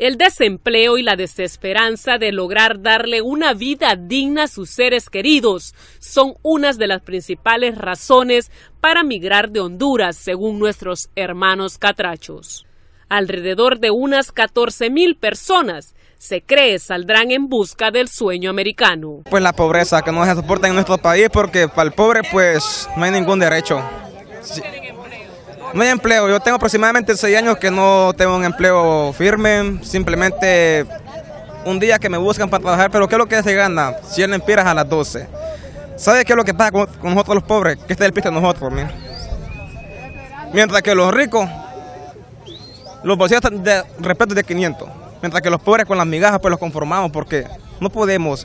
El desempleo y la desesperanza de lograr darle una vida digna a sus seres queridos son unas de las principales razones para migrar de Honduras, según nuestros hermanos catrachos. Alrededor de unas 14,000 personas se cree saldrán en busca del sueño americano. Pues la pobreza que no se soporta en nuestro país, porque para el pobre pues no hay ningún derecho. Sí. No hay empleo, yo tengo aproximadamente 6 años que no tengo un empleo firme, simplemente un día que me buscan para trabajar, pero ¿qué es lo que se gana? 100 lempiras a las 12. ¿Sabe qué es lo que pasa con nosotros los pobres? Que este es el pista de nosotros, mira. Mientras que los ricos, los bolsillos están de respeto de 500, mientras que los pobres con las migajas pues los conformamos porque no podemos.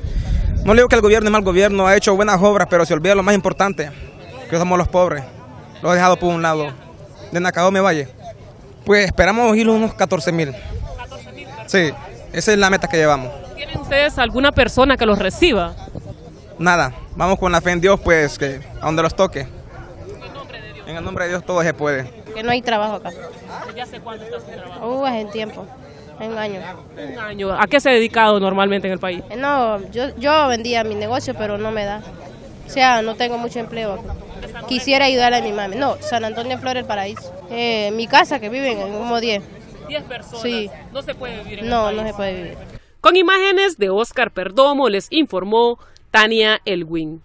No le digo que el gobierno es mal gobierno, ha hecho buenas obras, pero se olvida lo más importante, que somos los pobres, los he dejado por un lado. De Nacadome Valle, pues esperamos ir unos 14,000. Sí, esa es la meta que llevamos. ¿Tienen ustedes alguna persona que los reciba? Nada, vamos con la fe en Dios, pues que a donde los toque. En el nombre de Dios todo se puede. Que no hay trabajo acá. ¿Desde hace cuánto está sin trabajo? Es en tiempo, en un año. Un año. ¿A qué se ha dedicado normalmente en el país? No, yo vendía mi negocio, pero no me da. O sea, no tengo mucho empleo. Quisiera ayudar a mi mami. No, San Antonio Flores del Paraíso. Mi casa que viven como 10. 10 personas. Sí. No se puede vivir en el país. No se puede vivir. Con imágenes de Oscar Perdomo les informó Tania Elwin.